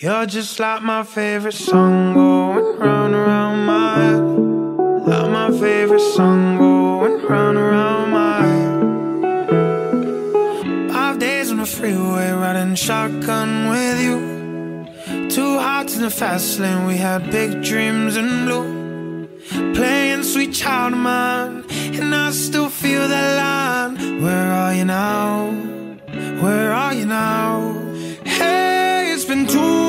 You're just like my favorite song going round around my head. Like my favorite song going round around my head. 5 days on the freeway riding shotgun with you. 2 hearts in the fast lane, we had big dreams in blue. Playing sweet child of mine, and I still feel that line. Where are you now? Where are you now? Hey, it's been too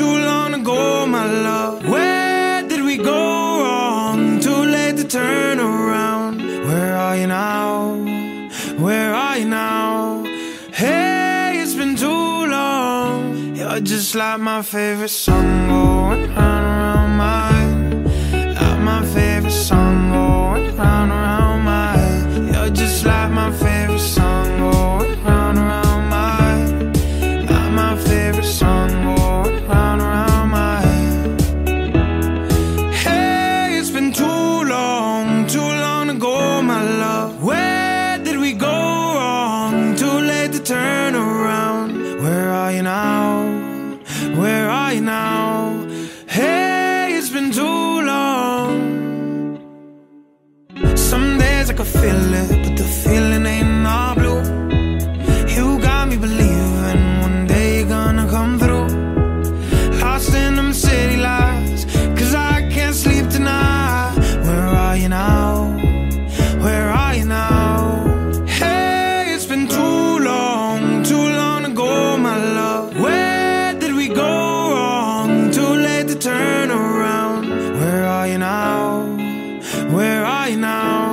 long ago, my love. Where did we go wrong? Too late to turn around. Where are you now? Where are you now? Hey, it's been too long. You're just like my favorite song going round around my head. Like my favorite song going round around my head. You're just like my favorite song going round around. I could feel it, but the feeling ain't all blue. You got me believing one day you're gonna come through. Lost in them city lights, cause I can't sleep tonight. Where are you now? Where are you now? Hey, it's been too long ago, my love. Where did we go wrong? Too late to turn around. Where are you now? Where are you now?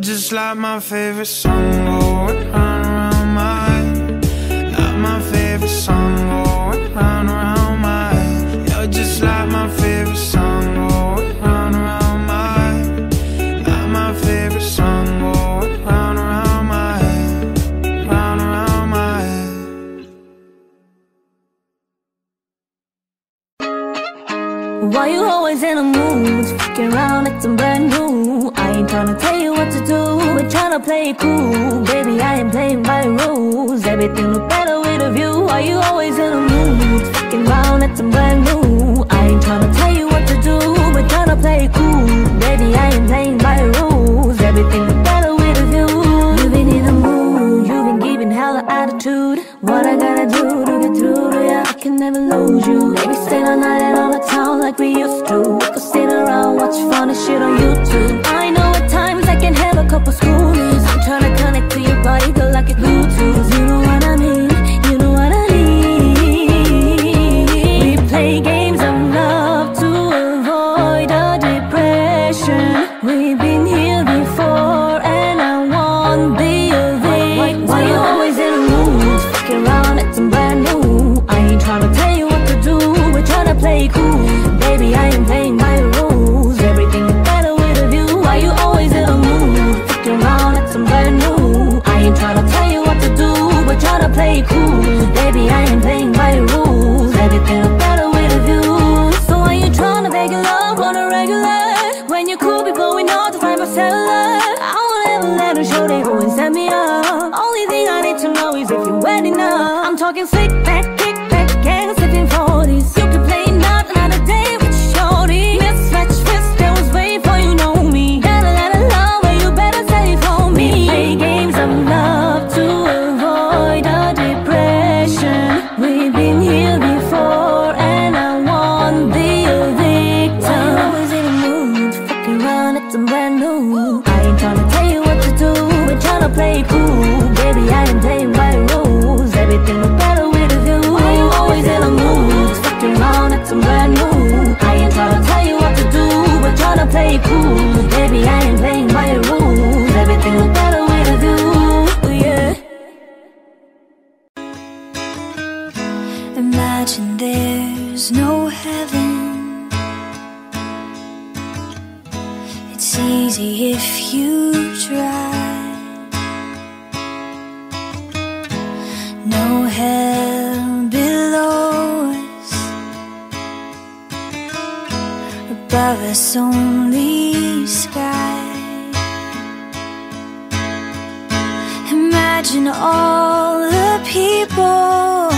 Just like my favorite song going round around my head. Like my favorite song going round around my head. You're just like my favorite song going round around my head. Like my favorite song going round around my head. Round around my head. Why you always in a mood to fucking around like some brand new? I ain't tryna tell you what to do, we're tryna play it cool. Baby, I ain't playing by rules. Everything look better with a view. Are you always in a mood? Fucking round at some brand new. I ain't tryna tell you what to do, we're tryna play it cool. Baby, I ain't playing by rules. Everything look better with a view. You've been in a mood, you've been giving hella attitude. What I gotta do to get through to ya? I can never lose you. Baby, stay all night and all the town like we used to. We could sit around, watch funny shit on YouTube. I know at times I can have a couple schoolies. I'm tryna connect to your body, girl, like a Bluetooth. You know what I mean, you know what I need. We play games of love to avoid a depression. We've been here before and I won't be a victim. Why you always in a mood? Fucking around at some brand new. I ain't tryna tell you what to do, we're tryna play cool. Baby, I ain't playing by your rules. Everything better with a view. Why you always in a mood? Fucking around at some brand new. I ain't tryna tell you what to do, we're tryna play cool. Baby, I ain't playing by your rules. Everything better with a view. So why you tryna beg your love on a regular, when you could be blowing all the time of cellular? I won't ever let her show they go and set me up. Only thing I need to know is if you're wet enough. I'm talking slick back, kick back, gang sipping 40s. You can play not another day. Play cool, baby, I ain't playing by rules. Everything look better with a view. Why you always in a mood? Fucking around at some brand new. I ain't tryna tell you what to do, we're tryna play cool. Baby, I ain't playing by rules. Everything look better with a view, yeah. Imagine there's no heaven. It's easy if you try. No hell below us, above us only sky. Imagine all the people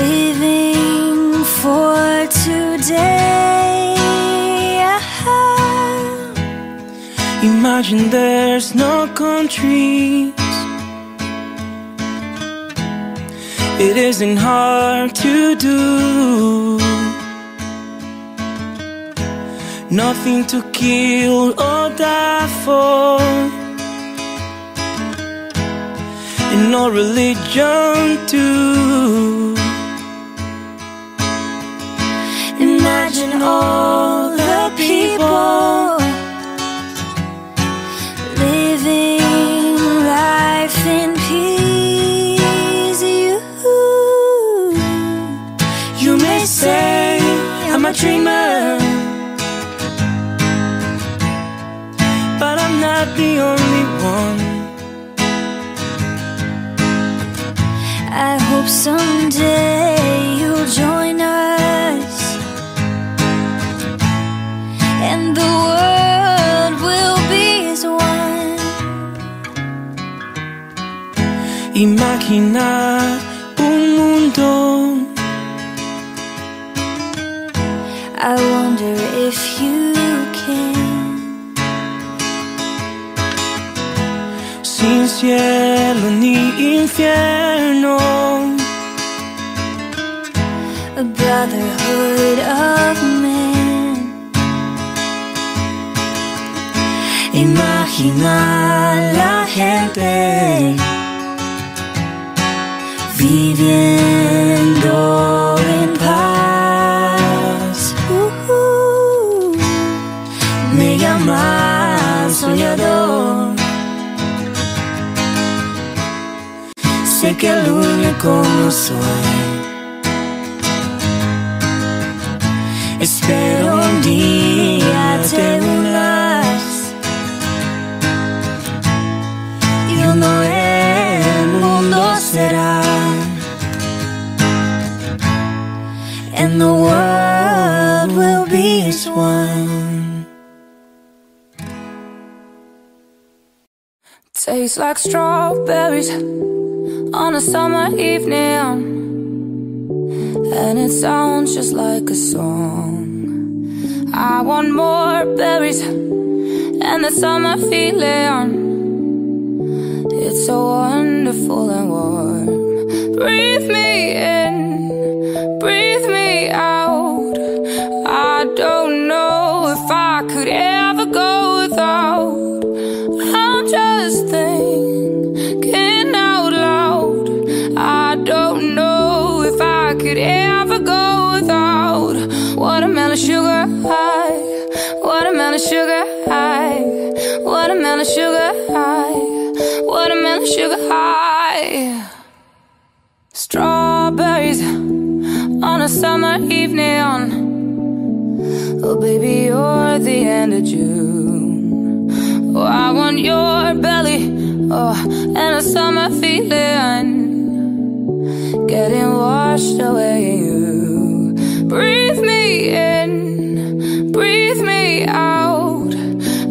living for today. Imagine there's no countries. It isn't hard to do. Nothing to kill or die for, and no religion too. Imagine all the people living life in peace. You may say I'm a dreamer, but I'm not the only one. I hope someday you'll join us, and the world will be as one. Imagina un mundo. I wonder if you can. Sin cielo ni infierno, a brotherhood of men. Imagina la gente viviendo en paz. Me llamas soñador. Sé que el único no soy. Espero un día te unas. Y uno el mundo será. And the world will be as one. Tastes like strawberries on a summer evening, and it sounds just like a song. I want more berries and the summer feeling. It's so wonderful and warm. Breathe me in, breathe me out. I don't know if I could ever go without. I'm just thinking out loud. I don't know if I could ever go without watermelon sugar high, watermelon sugar high, watermelon sugar high, watermelon sugar high. Strawberries on a summer evening. Oh baby, you're the end of June. Oh, I want your belly, oh, and a summer feeling. Getting washed away in you. Breathe me in, breathe me out.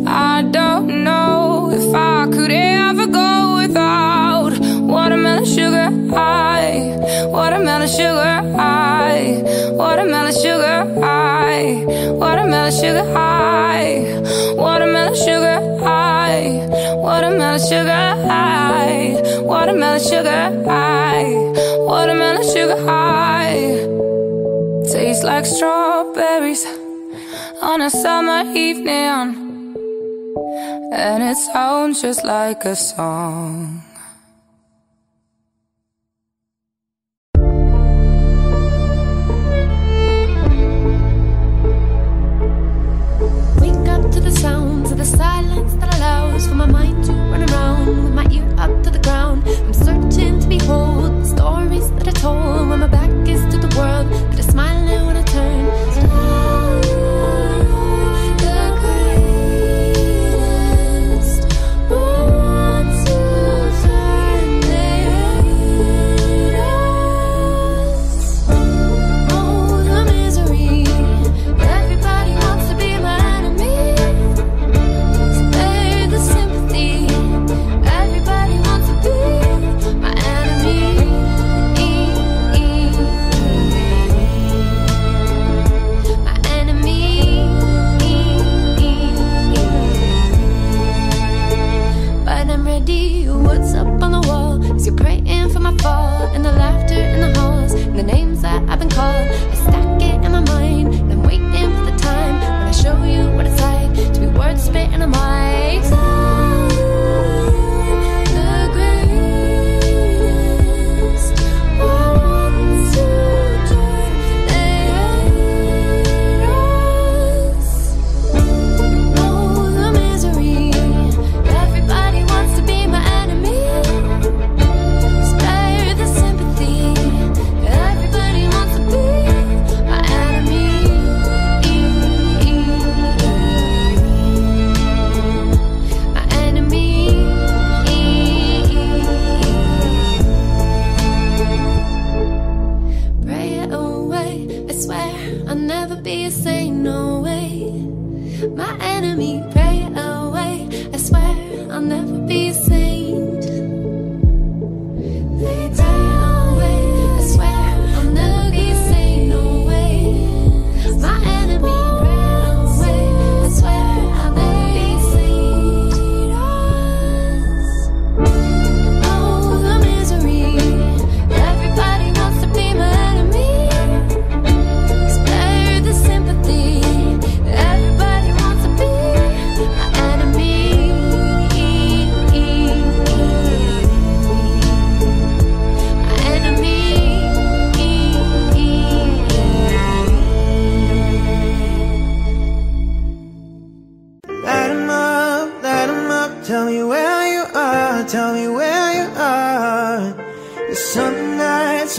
I don't know if I could ever go without watermelon sugar high, watermelon sugar high, watermelon sugar high, watermelon sugar high, watermelon sugar high, watermelon sugar high, watermelon sugar high, watermelon sugar high. Tastes like strawberries on a summer evening, and it sounds just like a song. Wake up to the sounds of the silence that allows for my mind to run around with my ear up to the ground. I'm searching to behold the stories that I told when my back is to the world that is smiling when I turn. The greatest ones to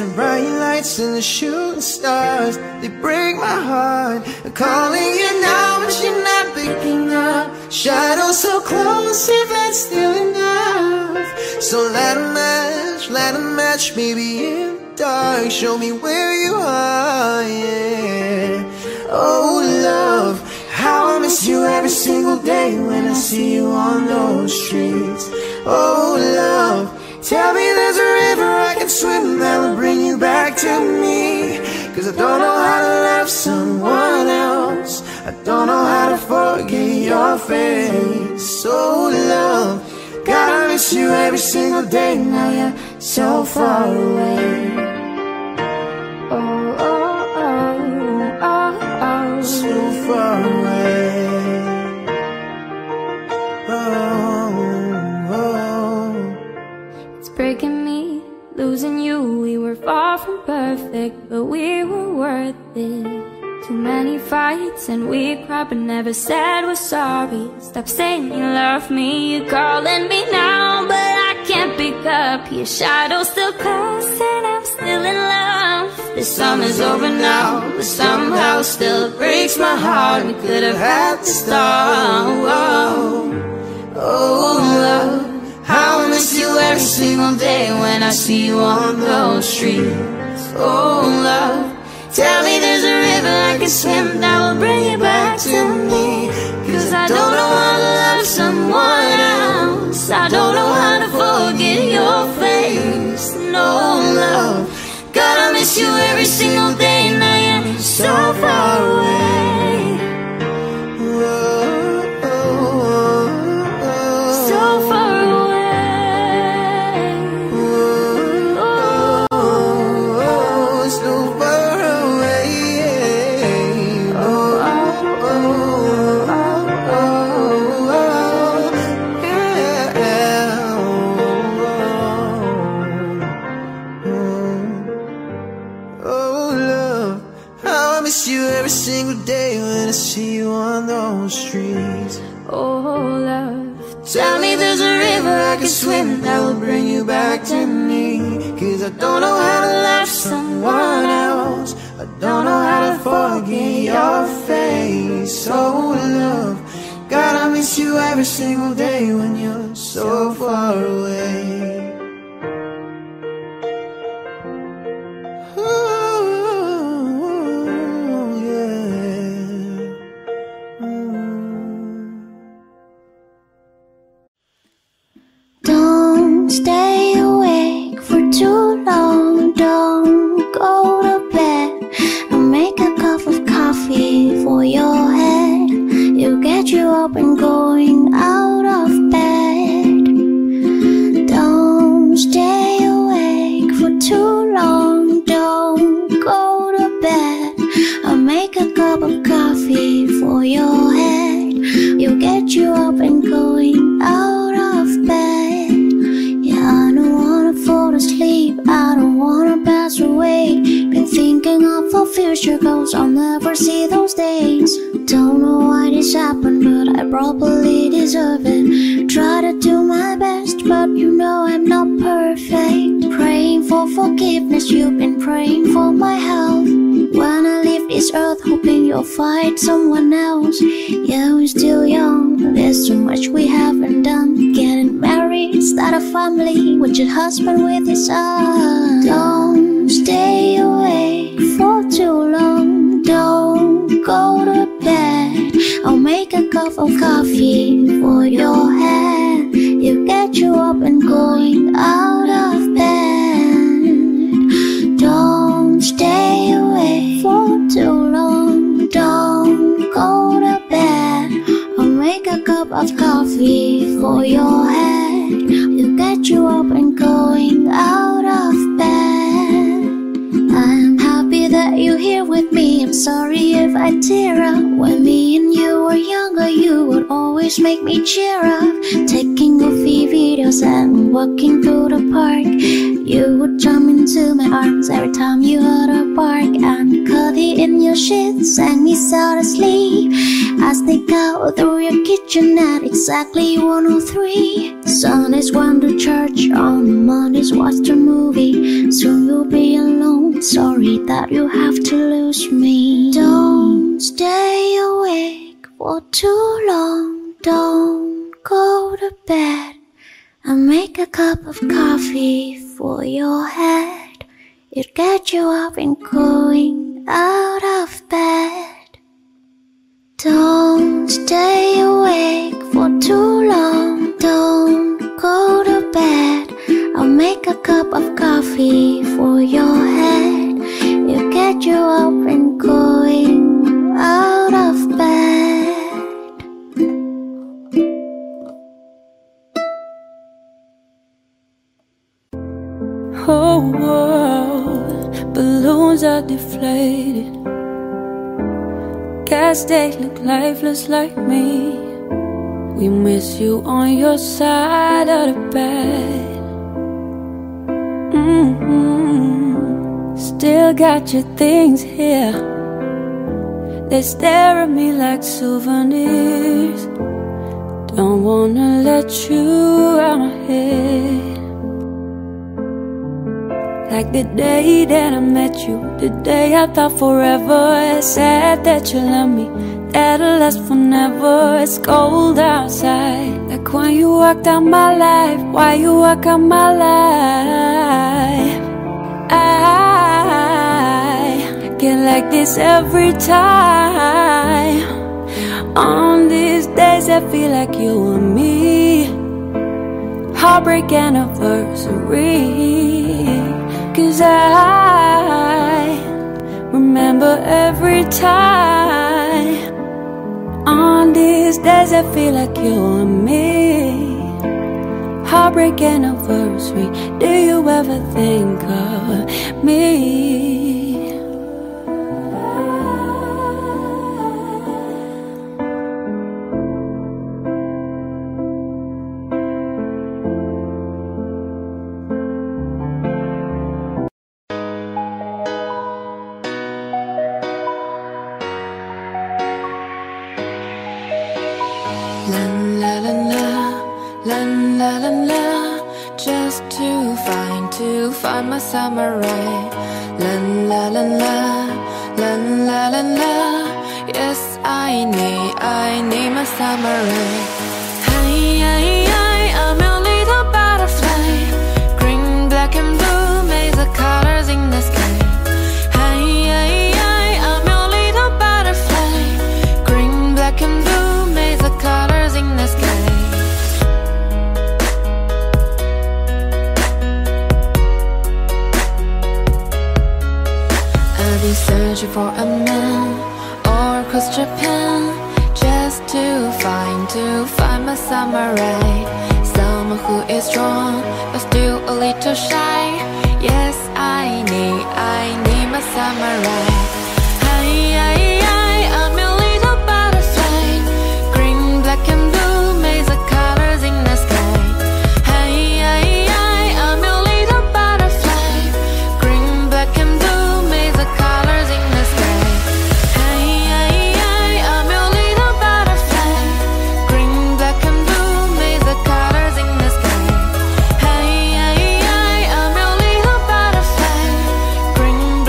and bright lights and the shooting stars, they break my heart. I'm calling you now but you're not picking up. Shadows so close, if that's still enough. So light a match, maybe in the dark. Show me where you are, yeah. Oh love, how I miss you every single day when I see you on those streets. Oh love, tell me there's a river I can swim that'll bring you back to me. Cause I don't know how to love someone else, I don't know how to forget your face. Oh love, God I miss you every single day, now you're so far away. Oh, oh, oh, oh, oh. So far away. Breaking me, losing you, we were far from perfect, but we were worth it. Too many fights and we cried but never said we're sorry. Stop saying you love me, you're calling me now but I can't pick up. Your shadow's still close and I'm still in love. The summer's over now, but somehow still breaks my heart. We could have had the star, oh, oh love. How I miss you every single day when I see you on those streets. Oh love, tell me there's a river I can swim that will bring you back to me. Cause I don't know how to love someone else, I don't know how to forget your face. No love, God I miss you every single day, now you're so far away. So far away. Tell me there's a river I can swim that will bring you back to me. Cause I don't know how to love someone else, I don't know how to forget your face. Oh love, God I miss you every single day when you're so far away. Stay awake for too long, don't go to bed. I'll make a cup of coffee for your head. It'll get you up and going out of bed. Don't stay awake for too long, don't go to bed. I'll make a cup of coffee for your head. It'll get you up and going out of bed. Sleep, I don't wanna pass away. Been thinking of the future, cause I'll never see those days. Don't know why this happened, but I probably deserve it. Try to do my best, but you know I'm not perfect. Praying for forgiveness, you've been praying for my health. When I leave this earth, hoping you'll find someone else. Yeah, we're still young, there's so much we haven't done. Getting married, start a family, with your husband with his son. Don't stay awake for too long, don't go to bed. I'll make a cup of coffee for your head. It'll get you up and going out of bed. Don't stay awake for too long, don't go to bed. I'll make a cup of coffee for your head. It'll get you up and going out of bed. I'm happy that you're here with me, I'm sorry if I tear up. When me and you were young, younger, you would always make me cheer up. Taking goofy videos and walking through the park, you would jump into my arms every time you heard a bark. And cuddly in your sheets sang me sound asleep. I sneak out through your kitchen at exactly 1:03. Sundays went to church, on Mondays watched a movie. Soon you'll be alone, sorry that you have to lose me. Don't stay awake for too long, don't go to bed. I'll make a cup of coffee for your head. It'll get you up and going out of bed. Don't stay awake for too long, don't go to bed. I'll make a cup of coffee for your head. It'll get you up and going out of bed. Whole world, balloons are deflated. Guess they look lifeless like me. We miss you on your side of the bed. Still got your things here. They stare at me like souvenirs. Don't wanna let you out my head. Like the day that I met you, the day I thought forever. It's sad that you love me, that'll last forever. It's cold outside, like when you walked out my life. Why you walk out my life? I get like this every time. On these days I feel like you and me, heartbreak anniversary. 'Cause I remember every time. On these days I feel like you and me, heartbreak anniversary. Do you ever think of me? Find my samurai. La la la la, la la la la. Yes, I need my samurai. Hey, hey, hey, I'm your little butterfly. Green, black and blue, made the colors in the sky. Hey, hey, hey, I'm your little butterfly. Green, black and blue, made the colors in the sky. Searching for a man all across Japan, just to find my samurai. Someone who is strong but still a little shy. Yes, I need my samurai. I'm a little butterfly. Green, black and blue made the colors in the sky. I'm a little butterfly. Green, black and blue made the colors in the sky. I'm your little butterfly. Green, black and blue made the colors in the sky. I'm your little butterfly. Green, black and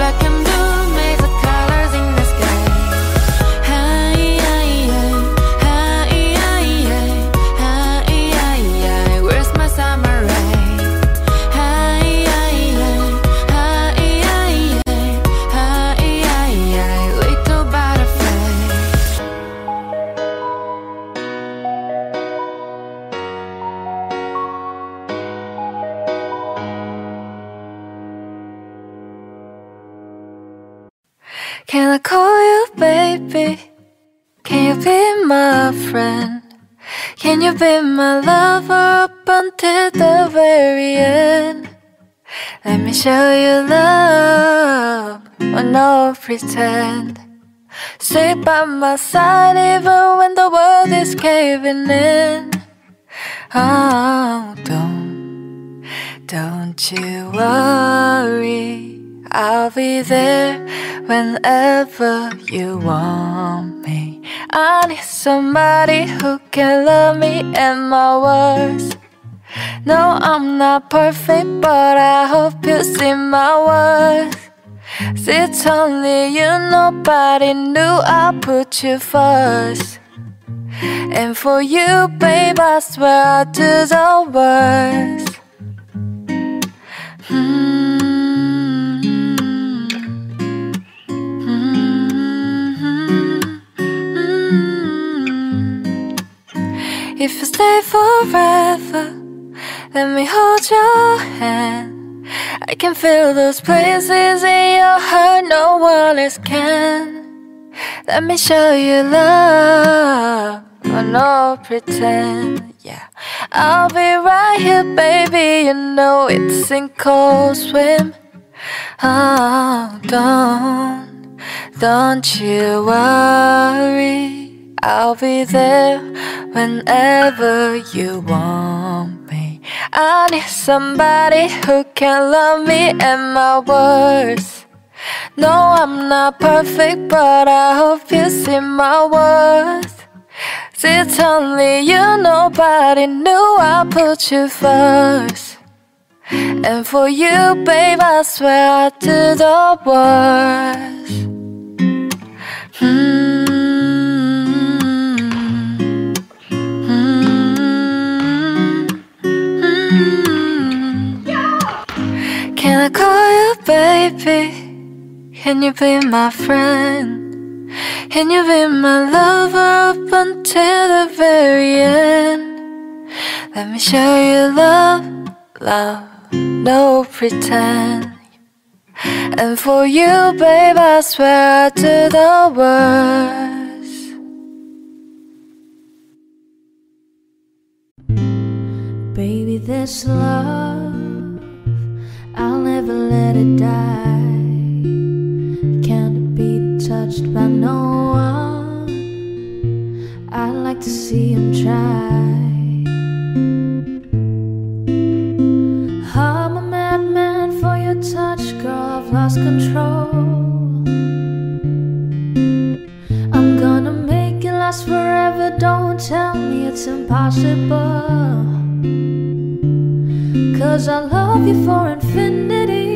blue made the colors in the sky. Where's my samurai? Little butterfly. Can I call you baby? Can you be my friend? Can you be my lover up until the very end? Let me show you love, or no pretend. Stay by my side even when the world is caving in. Oh, don't you worry, I'll be there whenever you want me. I need somebody who can love me and my worst. No, I'm not perfect, but I hope you see my worth. It's only you, nobody knew I put you first. And for you, babe, I swear I'll do the worst. If you stay forever, let me hold your hand. I can feel those places in your heart no one else can. Let me show you love, or no pretend, yeah. I'll be right here, baby, you know it's sink cold swim. Oh, don't you worry, I'll be there whenever you want me. I need somebody who can love me and my worst. No, I'm not perfect, but I hope you see my worth. It's only you, nobody knew I put you first. And for you, babe, I swear I'll do the worst. Can I call you baby? Can you be my friend? Can you be my lover up until the very end? Let me show you love, love, no pretend. And for you, babe, I swear I'll do the worst. Baby, this love, I'll never let it die. Can't be touched by no one. I'd like to see him try. I'm a madman for your touch, girl, I've lost control. I'm gonna make it last forever, don't tell me it's impossible. 'Cause I love you for infinity.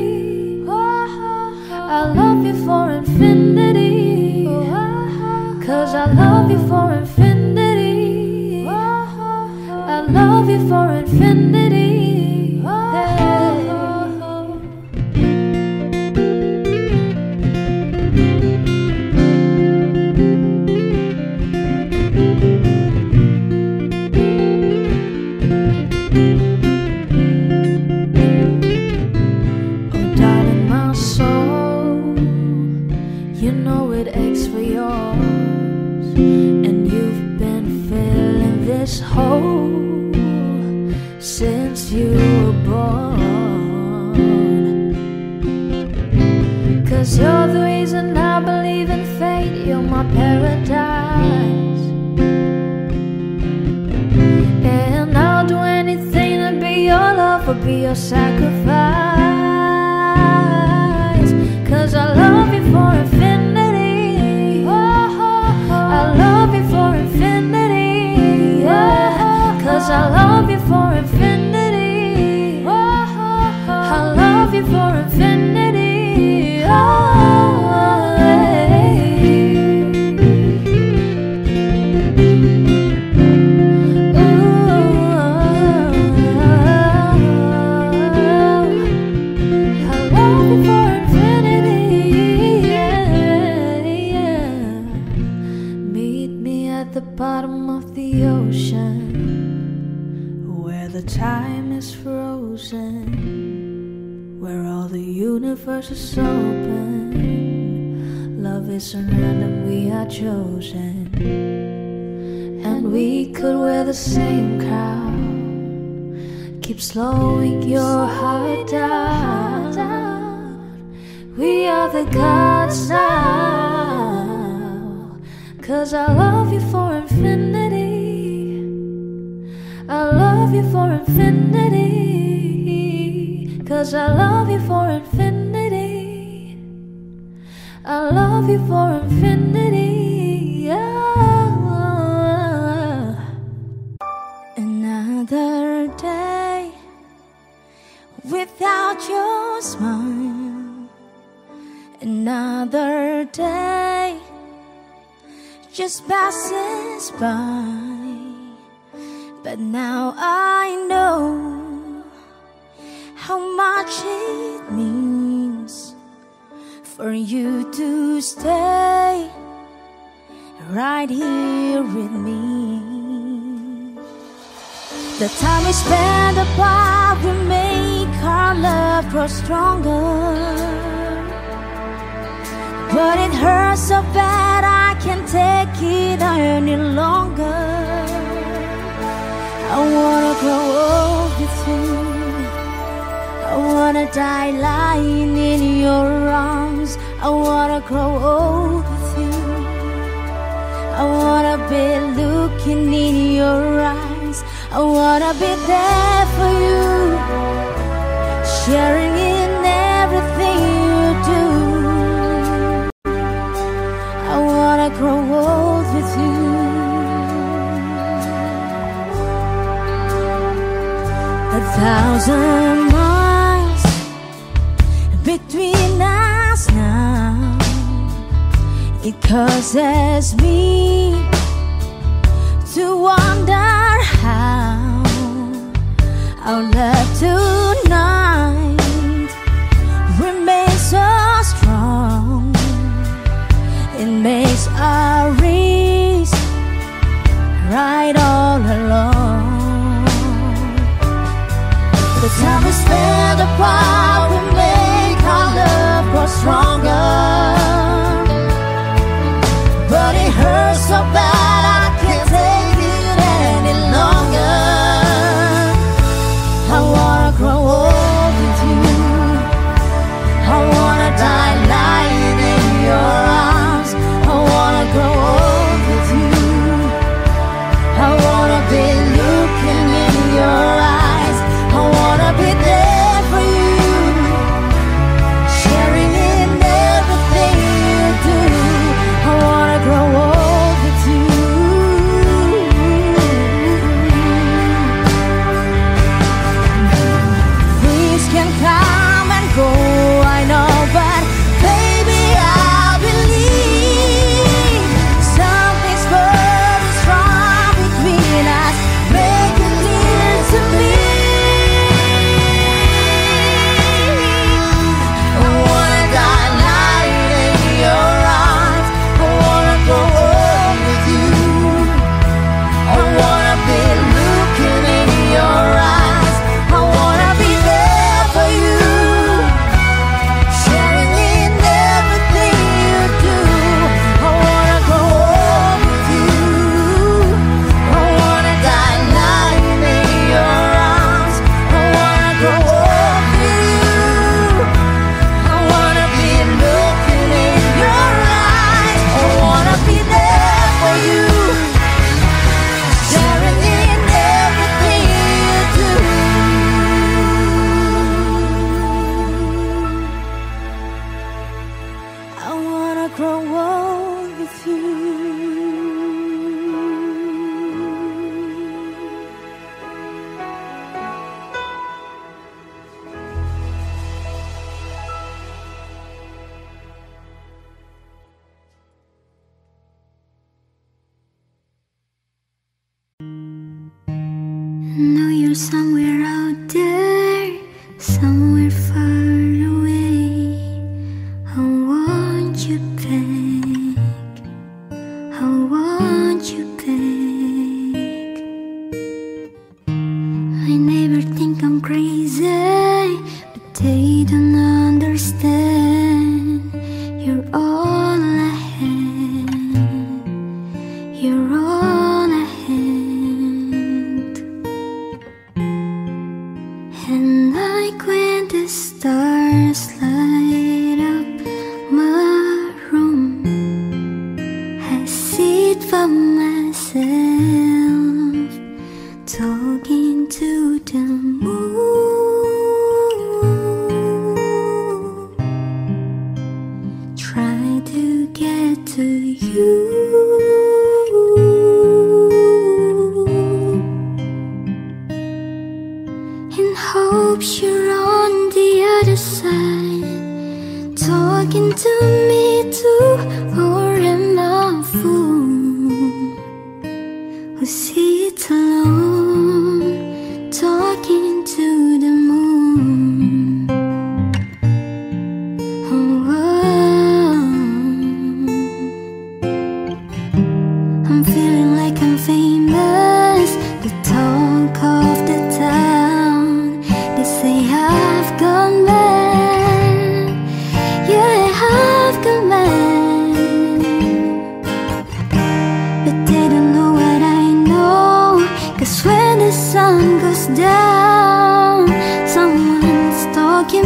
I love you for infinity. 'Cause I love you for infinity. I love you for infinity. Since you were born, 'cause you're the reason I believe in fate, you're my paradise. And I'll do anything to be your love or be your sacrifice. 'Cause I love you for infinity. I love you for infinity. 'Cause I love you for infinity. I love you for infinity. Time is frozen, where all the universe is open. Love isn't random, we are chosen. And we could wear the same crown. Keep slowing your heart down. We are the gods now. 'Cause I love you for infinity. I love you for infinity. 'Cause I love you for infinity. I love you for infinity. Oh. Another day without your smile, another day just passes by. But now I know how much it means for you to stay right here with me. The time we spend apart will make our love grow stronger, but it hurts so bad I can't take it any longer. I wanna grow old with you, I wanna die lying in your arms. I wanna grow old with you, I wanna be looking in your eyes. I wanna be there for you, sharing in everything you do. I wanna grow old with you. A 1,000 miles between us now, it causes me to wonder how our love tonight remains so strong. It makes our race right all along. The time we spend apart will make our love grow stronger, but it hurts so bad I can't take it any longer. I wanna grow old with you, I wanna die lying in your arms. I wanna grow old with you, I wanna be looking in your eyes. I wanna be there for you, sharing in everything you do. I wanna grow old with you. Things can come and go, I know, but baby I believe see.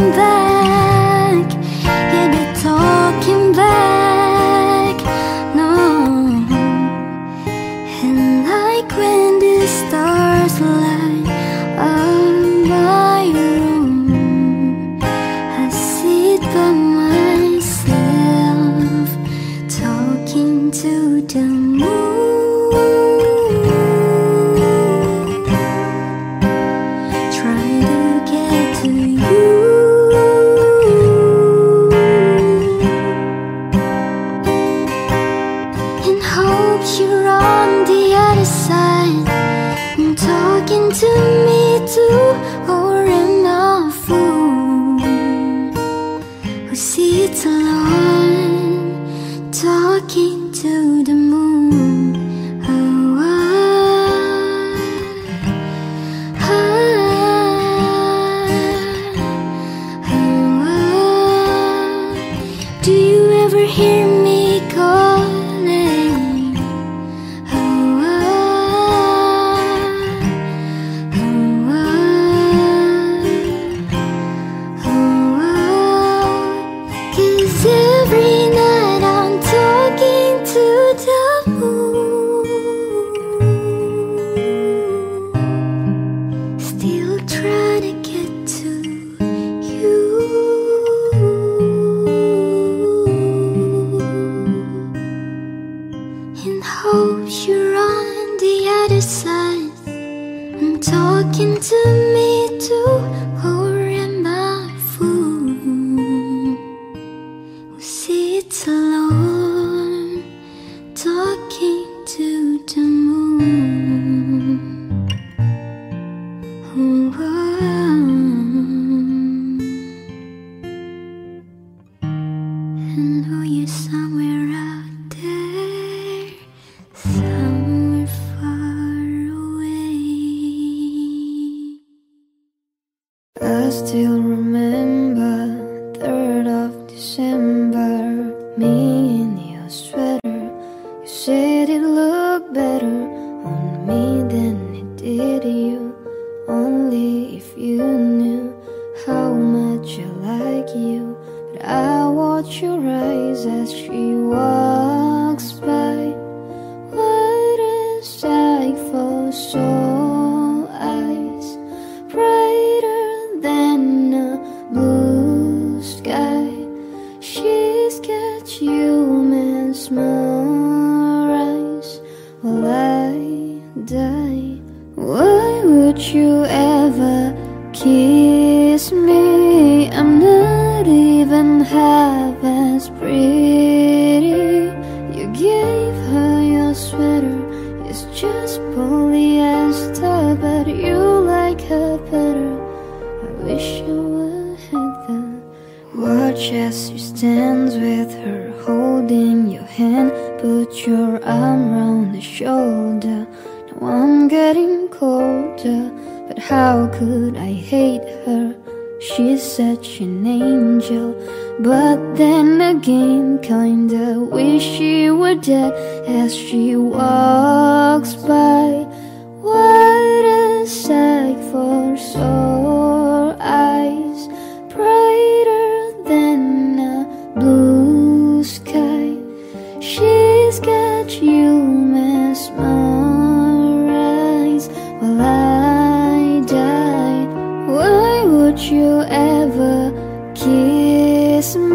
talking back. You're not talking back, no. And like when the stars light up my room, I sit by myself, talking to the moon. You're on the other side and talking to me too, or am I a fool who sits alone talking to the moon? Oh, do you ever hear me calling? Every night I'm talking to the moon, still trying to get to you. And hope you're on the other side and talking to me too. It's alone talking to the moon. Oh, oh. And oh, you're somewhere out there, somewhere far away. I still remember 3rd of December, me in your sweater. You said it looked better on me than it did you. Only if you knew how much I like you. But I watch your eyes as she walks by. What a sight for soul eyes, brighter than a blue sky. She's got human mesmerized. Will I die? Why would you ever kiss me? I'm not even half as pretty. You gave her your sweater, it's just polyester, but you like her better. I wish you were heather. Watch as she stands with her, holding your hand. Put your arm round her shoulder. Now I'm getting colder, but how could I hate her? She's such an angel. But then again, kinda wish she were dead as she walks by. What a sight for sore eyes, brighter than a blue sky. She's got you mesmerized. Will I die? Why would you ever kiss me?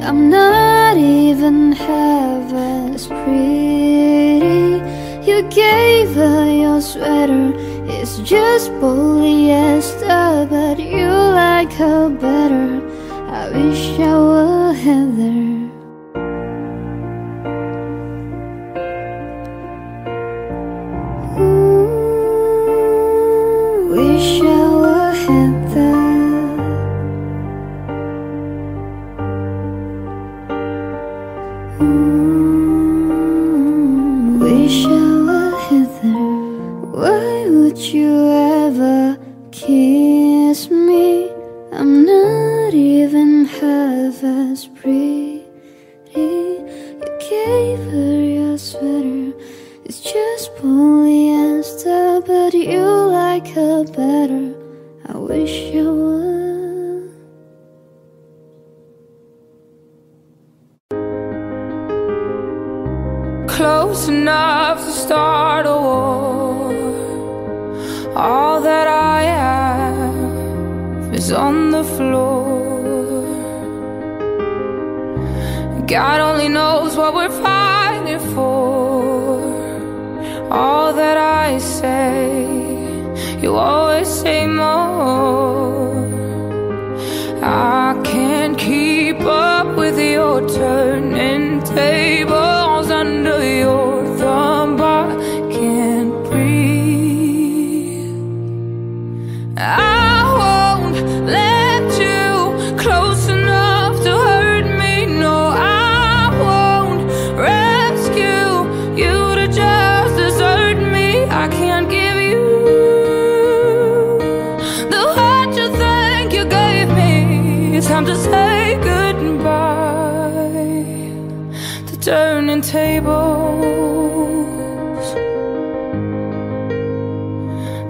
I'm not even half as pretty. You gave her your sweater, it's just polyester, but you like her better. I wish I were Heather. Ooh, wish I were Heather. Ooh, wish I were Heather. Why would you ever kiss me? I'm not even half as pretty. You gave her your sweater, it's just polyester, but you like her better. I wish I were close enough to start a war. All that I have is on the floor. God only knows what we're fighting for. All that I say, you always say more. I can't keep up with your turning tables under your thumb. I can't breathe. I won't let you close enough to hurt me. No, I won't rescue you to just desert me. I can't give you the heart you think you gave me. It's time to say goodbye. Turning tables,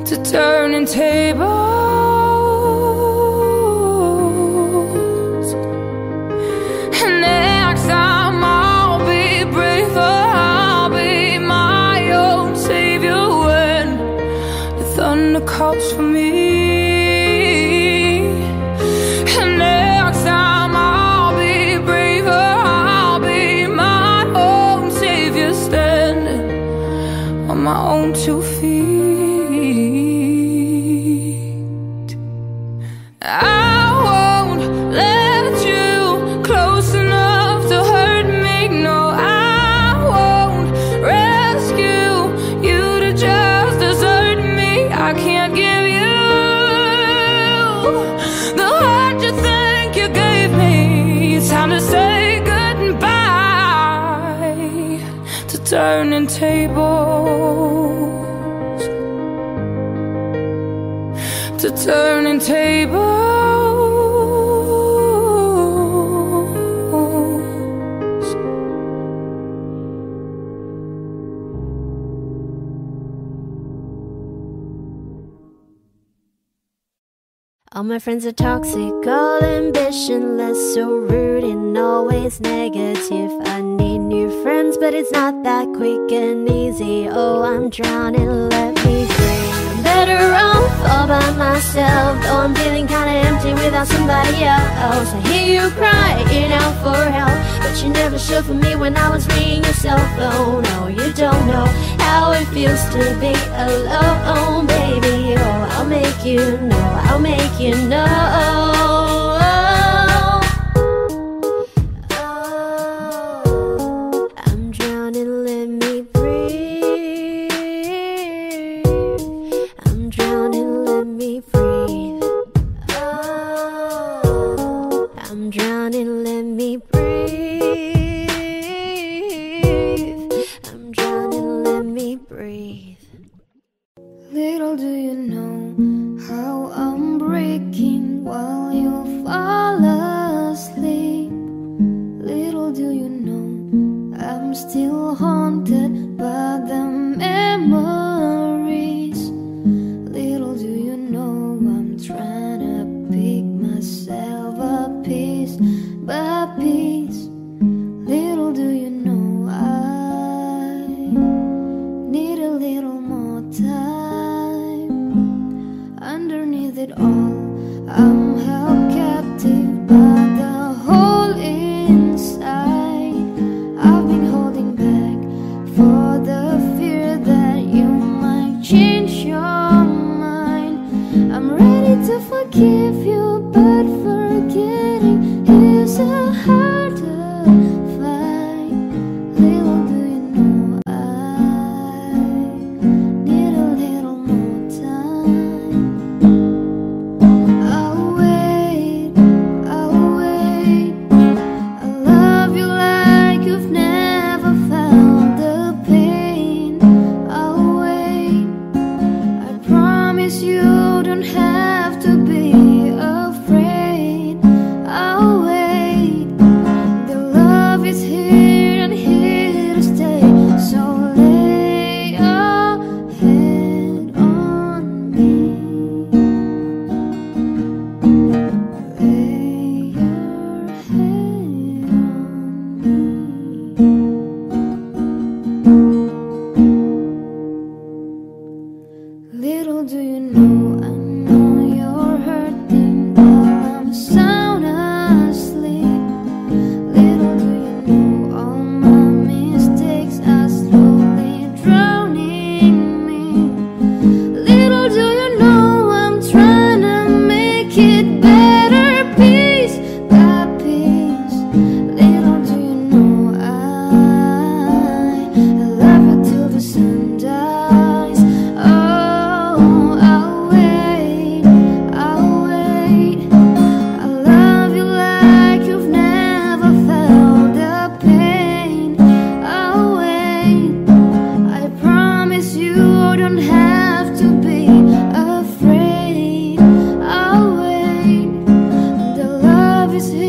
to turning tables. And next time I'll be braver, I'll be my own savior when the thunder calls for me. My own 2 feet. I won't let you close enough to hurt me. No, I won't rescue you to just desert me. I can't give you the heart you think you gave me. It's time to say goodbye to turning tables, to turning tables. All my friends are toxic, all ambitionless, so rude and always negative. I need new friends, but it's not that quick and easy. Oh, I'm drowning, let me drink. I'm better off all by myself. Oh, I'm feeling kinda empty without somebody else. I hear you crying out for help, but you never showed for me when I was ringing your cell phone. Oh, you don't know how it feels to be alone, baby. Oh, I'll make you know, I'll make you know. Trying to pick myself up, peace. in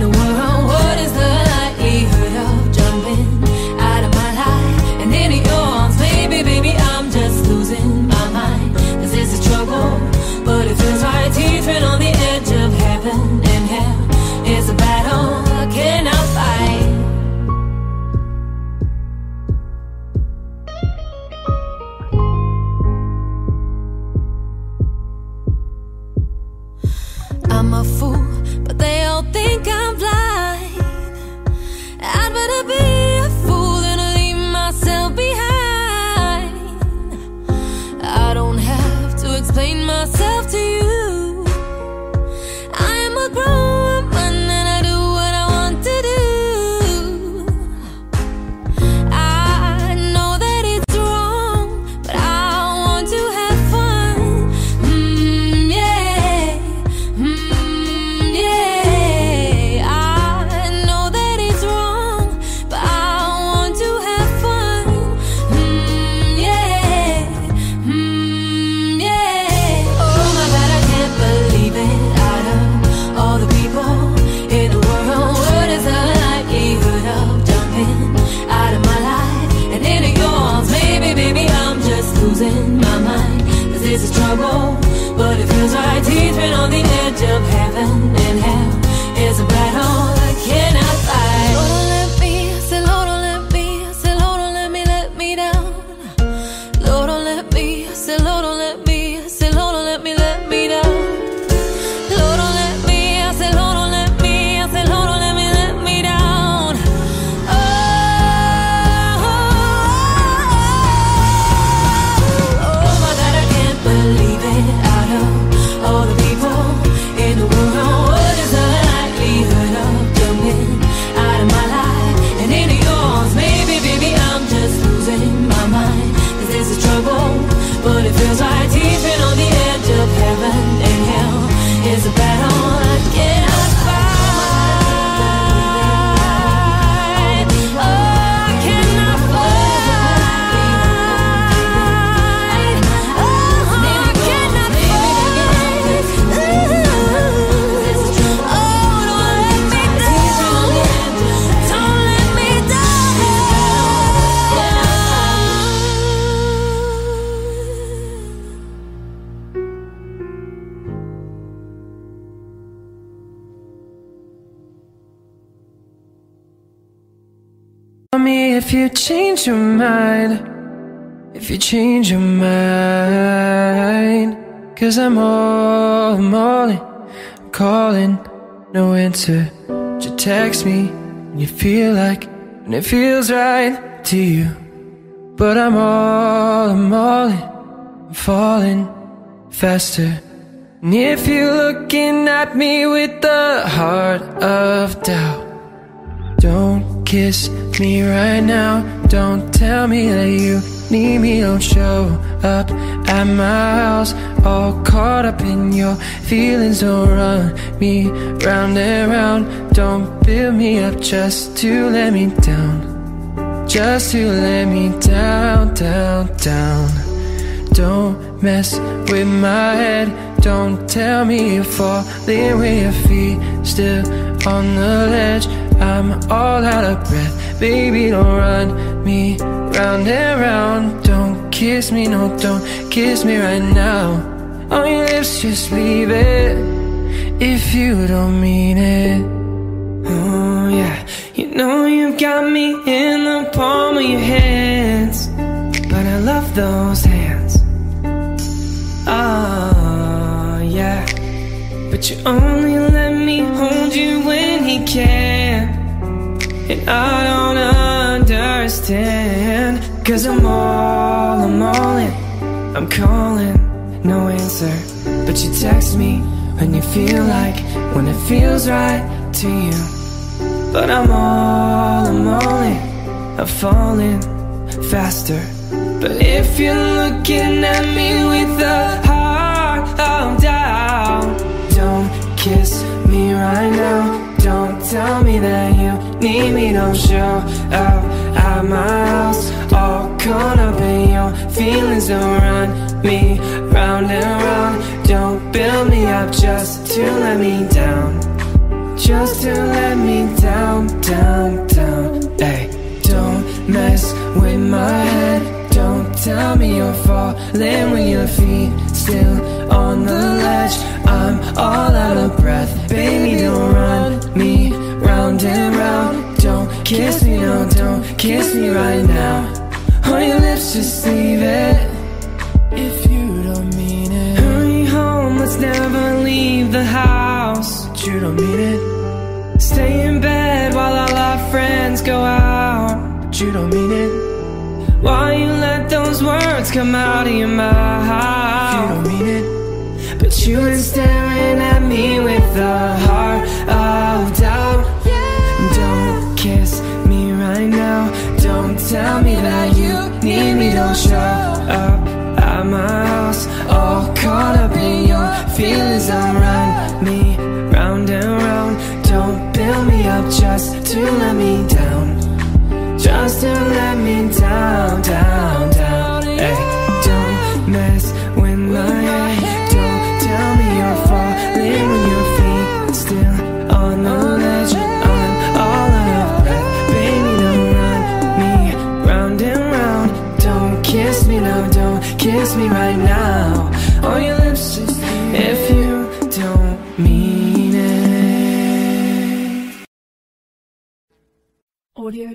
the world. Tell me if you change your mind, if you change your mind, 'cause I'm all in, I'm calling, no answer. Just text me when you feel like, when it feels right to you. But I'm all in, I'm falling faster. And if you're looking at me with the heart of doubt, don't kiss me right now. Don't tell me that you need me. Don't show up at my house, all caught up in your feelings. Don't run me round and round. Don't build me up just to let me down, just to let me down, down, down. Don't mess with my head. Don't tell me you're falling with your feet still on the ledge. I'm all out of breath, baby, don't run me round and round. Don't kiss me, no, don't kiss me right now. On your lips, just leave it, if you don't mean it. Oh yeah, you know you've got me in the palm of your hands, but I love those hands. Oh yeah, but you only let me hold you when he can, and I don't understand. 'Cause I'm all in, I'm calling, no answer. But you text me when you feel like, when it feels right to you. But I'm all in, I'm falling faster. But if you're looking at me with a heart of doubt, don't kiss me right now. Don't tell me that you need me. Don't show up at my house, all caught up in your feelings. Don't run me round and round. Don't build me up just to let me down, just to let me down, down, down. Hey, don't mess with my head. Don't tell me you're falling with your feet still on the ledge. I'm all out of breath, baby, don't run me round and round. Don't kiss me, no, don't kiss me right now. On your lips, just leave it, if you don't mean it. Hurry home, let's never leave the house, but you don't mean it. Stay in bed while all our friends go out, but you don't mean it. Why you let those words come out of your mouth, if you don't mean it. But you've been staring at me with a heart of doubt. Don't kiss me right now. Don't tell me that you need me. Don't show up at my house, all caught up in your feelings. Don't run me round and round. Don't build me up just to let me down, just to let me down, down, down. Hey, don't mess with my head. Kiss me right now, on your lips, just if you don't mean it. Audio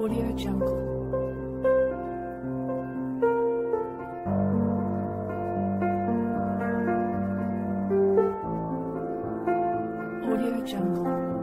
Audio Jungle. Audio Jungle.